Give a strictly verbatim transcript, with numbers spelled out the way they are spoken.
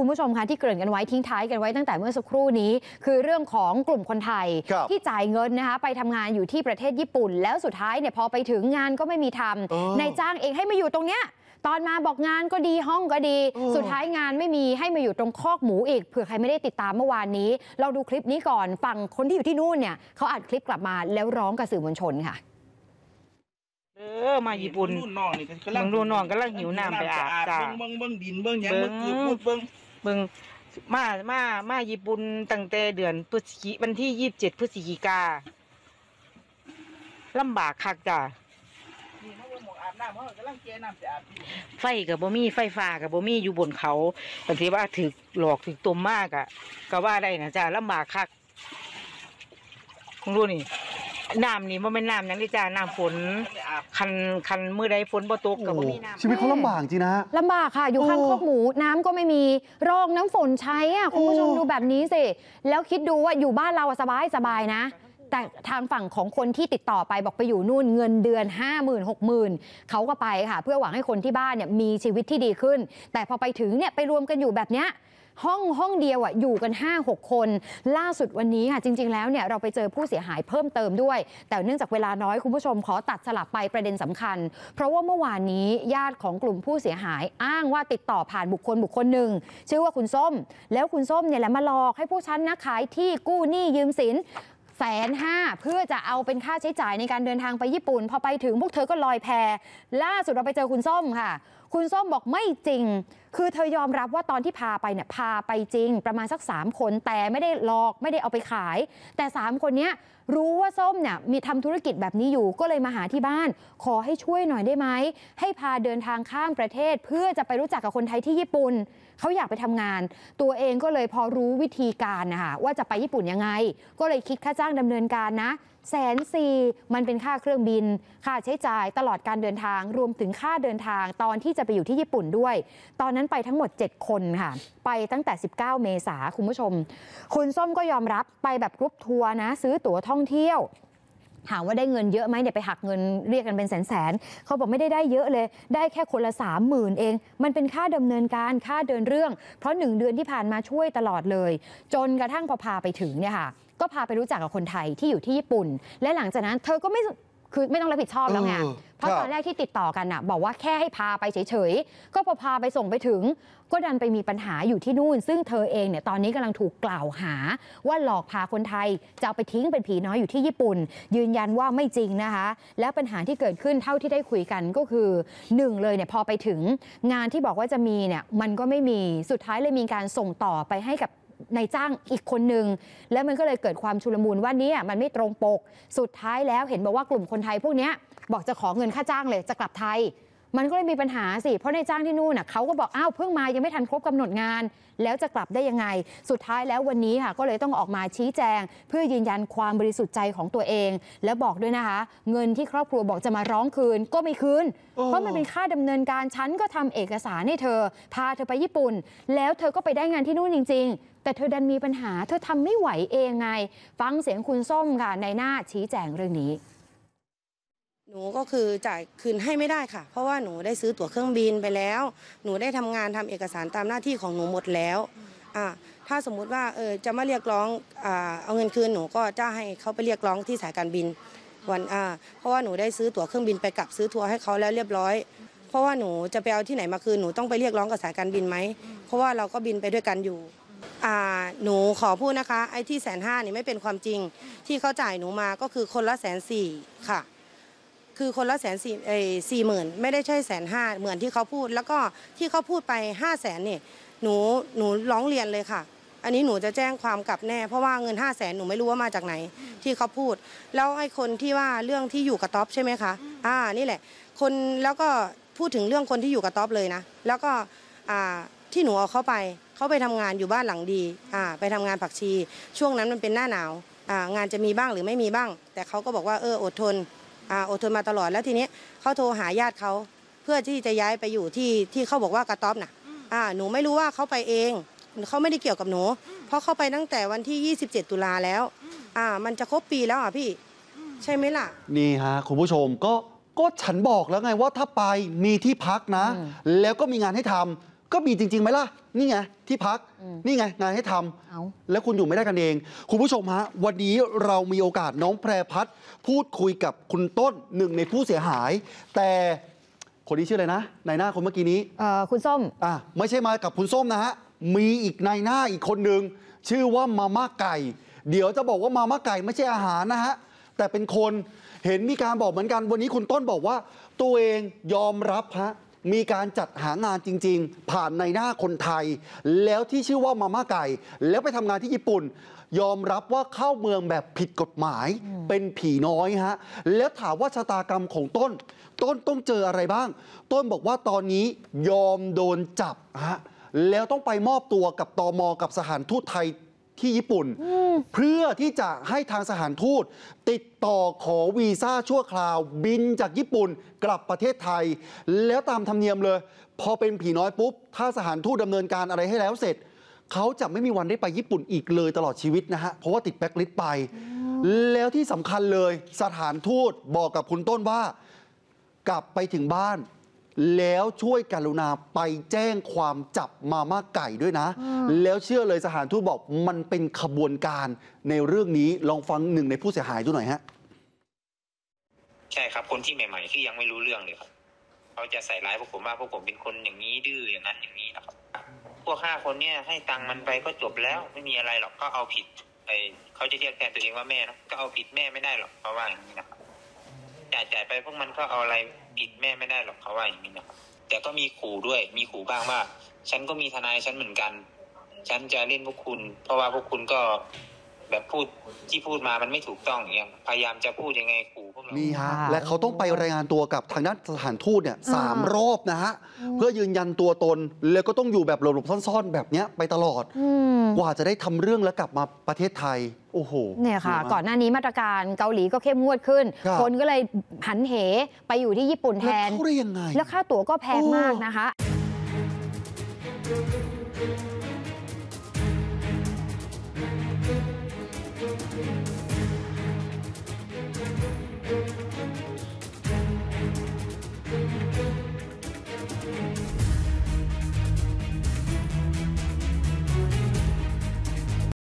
คุณผู้ชมคะที่เกริ่นกันไว้ทิ้งท้ายกันไว้ตั้งแต่เมื่อสักครู่นี้คือเรื่องของกลุ่มคนไทยที่จ่ายเงินนะคะไปทำงานอยู่ที่ประเทศญี่ปุ่นแล้วสุดท้ายเนี่ยพอไปถึงงานก็ไม่มีทำนายจ้างเองให้มาอยู่ตรงเนี้ยตอนมาบอกงานก็ดีห้องก็ดีสุดท้ายงานไม่มีให้มาอยู่ตรงคอกหมูอีกเผื่อใครไม่ได้ติดตามเมื่อวานนี้เราดูคลิปนี้ก่อนฟังคนที่อยู่ที่นู่นเนี่ยเขาอัดคลิปกลับมาแล้วร้องกับสื่อมวลชนค่ะเออมาญี่ปุ่นมึงดูน้องก็ลังหิวน้ำไปอาบจ้าเบิ้งเบิ้งดินเบิ้งยังเบิ้งเบิ้งเบิ้งมามามาญี่ปุ่นตั้งแต่เดือนพฤศจิกวันที่ยี่สิบเจ็ดพฤศจิกาลำบากคักจ้าไฟกับบ่มีไฟฟ้ากับบ่มีอยู่บนเขาบางทีว่าถึกหลอกถึกตุ่มมากอ่ะก็ว่าได้นะจ้าลำบากคักมึงดูนี่น้ำนี่มันเป็นน้ำยังได้จ้าน้ำฝนคันคันมือใดฝนบ่ตกกับบ่มีน้ำชีวิตเขาลำบากจริงนะลำบากค่ะอยู่ข้างคอกหมูน้ำก็ไม่มีรองน้ำฝนใช้อ่ะคุณผู้ชมดูแบบนี้สิแล้วคิดดูว่าอยู่บ้านเราสบายสบายนะแต่ทางฝั่งของคนที่ติดต่อไปบอกไปอยู่นู่นเงินเดือน ห้าหมื่น หกหมื่น เขาก็ไปค่ะเพื่อหวังให้คนที่บ้านเนี่ยมีชีวิตที่ดีขึ้นแต่พอไปถึงเนี่ยไปรวมกันอยู่แบบเนี้ยห้องห้องเดียวอ่ะอยู่กัน ห้าหก คนล่าสุดวันนี้ค่ะจริงๆแล้วเนี่ยเราไปเจอผู้เสียหายเพิ่มเติมด้วยแต่เนื่องจากเวลาน้อยคุณผู้ชมขอตัดสลับไปประเด็นสำคัญเพราะว่าเมื่อวานนี้ญาติของกลุ่มผู้เสียหายอ้างว่าติดต่อผ่านบุคคลบุคคลหนึ่งชื่อว่าคุณส้มแล้วคุณส้มเนี่ยแหละมาหลอกให้ผู้ชั้นนะขายที่กู้หนี้ยืมสินแสนห้าเพื่อจะเอาเป็นค่าใช้จ่ายในการเดินทางไปญี่ปุ่นพอไปถึงพวกเธอก็ลอยแพล่าสุดเราไปเจอคุณส้มค่ะคุณส้มบอกไม่จริงคือเธอยอมรับว่าตอนที่พาไปเนี่ยพาไปจริงประมาณสักสามคนแต่ไม่ได้หลอกไม่ได้เอาไปขายแต่สามคนเนี้ยรู้ว่าส้มเนี่ยมีทำธุรกิจแบบนี้อยู่ก็เลยมาหาที่บ้านขอให้ช่วยหน่อยได้ไหมให้พาเดินทางข้ามประเทศเพื่อจะไปรู้จักกับคนไทยที่ญี่ปุ่นเขาอยากไปทำงานตัวเองก็เลยพอรู้วิธีการนะคะว่าจะไปญี่ปุ่นยังไงก็เลยคิดค่าจ้างดำเนินการนะแสนสี่มันเป็นค่าเครื่องบินค่าใช้จ่ายตลอดการเดินทางรวมถึงค่าเดินทางตอนที่จะไปอยู่ที่ญี่ปุ่นด้วยตอนนั้นไปทั้งหมดเจ็ดคนค่ะไปตั้งแต่สิบเก้าเมษาคุณผู้ชมคุณส้มก็ยอมรับไปแบบกรุ๊ปทัวร์นะซื้อตั๋วท่องเที่ยวถามว่าได้เงินเยอะไหมเดี๋ยวไปหักเงินเรียกกันเป็นแสนๆเขาบอกไม่ได้ได้เยอะเลยได้แค่คนละสามหมื่นเองมันเป็นค่าดำเนินการค่าเดินเรื่องเพราะหนึ่งเดือนที่ผ่านมาช่วยตลอดเลยจนกระทั่งพอพาไปถึงเนี่ยค่ะก็พาไปรู้จักกับคนไทยที่อยู่ที่ญี่ปุ่นและหลังจากนั้นเธอก็ไม่คือไม่ต้องรับผิดชอบแล้วไงเพราะตอนแรกที่ติดต่อกันน่ะบอกว่าแค่ให้พาไปเฉยๆก็พอพาไปส่งไปถึงก็ดันไปมีปัญหาอยู่ที่นู่นซึ่งเธอเองเนี่ยตอนนี้กำลังถูกกล่าวหาว่าหลอกพาคนไทยจะเอาไปทิ้งเป็นผีน้อยอยู่ที่ญี่ปุ่นยืนยันว่าไม่จริงนะคะแล้วปัญหาที่เกิดขึ้นเท่าที่ได้คุยกันก็คือหนึ่งเลยเนี่ยพอไปถึงงานที่บอกว่าจะมีเนี่ยมันก็ไม่มีสุดท้ายเลยมีการส่งต่อไปให้กับนายจ้างอีกคนหนึ่งแล้วมันก็เลยเกิดความชุลมุนว่านี่มันไม่ตรงปกสุดท้ายแล้วเห็นบอกว่ากลุ่มคนไทยพวกนี้บอกจะขอเงินค่าจ้างเลยจะกลับไทยมันก็เลยมีปัญหาสิเพราะนายจ้างที่นู่นน่ะเขาก็บอกอ้าวเพิ่งมายังไม่ทันครบกำหนดงานแล้วจะกลับได้ยังไงสุดท้ายแล้ววันนี้ค่ะก็เลยต้องออกมาชี้แจงเพื่อยืนยันความบริสุทธิ์ใจของตัวเองแล้วบอกด้วยนะคะเงินที่ครอบครัวบอกจะมาร้องคืนก็ไม่คืนเพราะมันเป็นค่าดำเนินการฉันก็ทำเอกสารให้เธอพาเธอไปญี่ปุ่นแล้วเธอก็ไปได้งานที่นู่นจริงๆแต่เธอดันมีปัญหาเธอทำไม่ไหวเองไงฟังเสียงคุณส้มค่ะในหน้าชี้แจงเรื่องนี้หนูก็คือจ่ายคืนให้ไม่ได้ค่ะเพราะว่าหนูได้ซื้อตั๋วเครื่องบินไปแล้วหนูได้ทำงานทำเอกสารตามหน้าที่ของหนูหมดแล้วอ่าถ้าสมมุติว่าเออจะมาเรียกร้องอ่าเอาเงินคืนหนูก็จะให้เขาไปเรียกร้องที่สายการบินวันอ่าเพราะว่าหนูได้ซื้อตั๋วเครื่องบินไปกลับซื้อทัวร์ให้เขาแล้วเรียบร้อยเพราะว่าหนูจะไปเอาที่ไหนมาคืนหนูต้องไปเรียกร้องกับสายการบินไหมเพราะว่าเราก็บินไปด้วยกันอยู่อ่าหนูขอพูดนะคะไอ้ที่แสนห้านี่ไม่เป็นความจริงที่เขาจ่ายหนูมาก็คือคนละแสนสี่ค่ะคือคนละแสนสี่เอสี่หมื่นไม่ได้ใช่แสนห้าเหมือนที่เขาพูดแล้วก็ที่เขาพูดไปห้าแสนเนี่ยหนูหนูร้องเรียนเลยค่ะอันนี้หนูจะแจ้งความกลับแน่เพราะว่าเงินห้าแสนหนูไม่รู้ว่ามาจากไหนที่เขาพูดแล้วไอ้คนที่ว่าเรื่องที่อยู่กับต๊อบใช่ไหมคะอ่านี่แหละคนแล้วก็พูดถึงเรื่องคนที่อยู่กับต๊อบเลยนะแล้วก็อ่าที่หนูเอาเข้าไปเขาไปทำงานอยู่บ้านหลังดีอ่าไปทำงานผักชีช่วงนั้นมันเป็นหน้าหนาวอ่างานจะมีบ้างหรือไม่มีบ้างแต่เขาก็บอกว่าเอออดทนอดทนมาตลอดแล้วทีนี้เขาโทรหาญาติเขาเพื่อที่จะย้ายไปอยู่ที่ที่เขาบอกว่ากระต๊อบน่ะหนูไม่รู้ว่าเขาไปเองเขาไม่ได้เกี่ยวกับหนูเพราะเขาไปตั้งแต่วันที่ยี่สิบเจ็ดตุลาแล้วอ่ามันจะครบปีแล้วอ่ะพี่ใช่ไหมล่ะนี่ฮะคุณผู้ชมก็ก็ฉันบอกแล้วไงว่าถ้าไปมีที่พักนะแล้วก็มีงานให้ทำ ก็มีจริงๆไหมล่ะนี่ไงที่พักนี่ไงงานให้ทำแล้วคุณอยู่ไม่ได้กันเองคุณผู้ชมฮะวันนี้เรามีโอกาสน้องแพรพัฒน์พูดคุยกับคุณต้นหนึ่งในผู้เสียหายแต่คนนี้ชื่ออะไรนะนายหน้าคนเมื่อกี้นี้เอ่อคุณส้มอ่ะไม่ใช่มากับคุณส้มนะฮะมีอีกนายหน้าอีกคนหนึ่งชื่อว่ามาม่าไก่เดี๋ยวจะบอกว่ามาม่าไก่ไม่ใช่อาหารนะฮะแต่เป็นคนเห็นมีการบอกเหมือนกันวันนี้คุณต้นบอกว่าตัวเองยอมรับฮะมีการจัดหางานจริงๆผ่านนายหน้าคนไทยแล้วที่ชื่อว่ามาม่าไก่แล้วไปทำงานที่ญี่ปุ่นยอมรับว่าเข้าเมืองแบบผิดกฎหมายเป็นผีน้อยฮะแล้วถามว่าชะตากรรมของต้นต้นต้องเจออะไรบ้างต้นบอกว่าตอนนี้ยอมโดนจับฮะแล้วต้องไปมอบตัวกับตม.กับสถานทูตไทยที่ญี่ปุ่นเพื่อที่จะให้ทางสถานทูตติดต่อขอวีซ่าชั่วคราวบินจากญี่ปุ่นกลับประเทศไทยแล้วตามธรรมเนียมเลยพอเป็นผีน้อยปุ๊บถ้าสถานทูตดำเนินการอะไรให้แล้วเสร็จเขาจะไม่มีวันได้ไปญี่ปุ่นอีกเลยตลอดชีวิตนะฮะเพราะว่าติดแบ็คลิสต์ไปแล้วที่สำคัญเลยสถานทูตบอกกับคุณต้นว่ากลับไปถึงบ้านแล้วช่วยกรุณาไปแจ้งความจับมาม่าไก่ด้วยนะแล้วเชื่อเลยสถานทูตบอกมันเป็นขบวนการในเรื่องนี้ลองฟังหนึ่งในผู้เสียหายดูหน่อยฮะใช่ครับคนที่ใหม่ๆที่ยังไม่รู้เรื่องเลยครับเขาจะใส่ร้ายพวกผมว่าพวกผมเป็นคนอย่างนี้ดื้ออย่างนั้นอย่างนี้นะครับพวกห้าคนเนี่ยให้ตังค์มันไปก็จบแล้วไม่มีอะไรหรอกก็เอาผิดไอ้เขาจะเรียกแทนตัวเองว่าแม่นะก็เอาผิดแม่ไม่ได้หรอกเพราะว่าอย่างนี้นะครับจ่ายจ่ายไปพวกมันก็เอาอะไรผิดแม่ไม่ได้หรอกเขาว่าอย่างนี้นะครับแต่ก็มีขู่ด้วยมีขู่บ้างว่าฉันก็มีทนายฉันเหมือนกันฉันจะเล่นพวกคุณเพราะว่าพวกคุณก็แบบพูดที่พูดมามันไม่ถูกต้องอย่างเงี้ยพยายามจะพูดยังไงขู่พวกเรานี่ฮะและเขาต้องไปรายงานตัวกับทางด้านสถานทูตเนี่ยสามรอบนะฮะเพื่อยืนยันตัวตนแล้วก็ต้องอยู่แบบหลบๆซ่อนๆแบบเนี้ยไปตลอดกว่าจะได้ทำเรื่องแล้วกลับมาประเทศไทยโอ้โหเนี่ยค่ะก่อนหน้านี้มาตรการเกาหลีก็เข้มงวดขึ้นคนก็เลยหันเหไปอยู่ที่ญี่ปุ่นแทนแล้วค่าตั๋วก็แพงมากนะคะ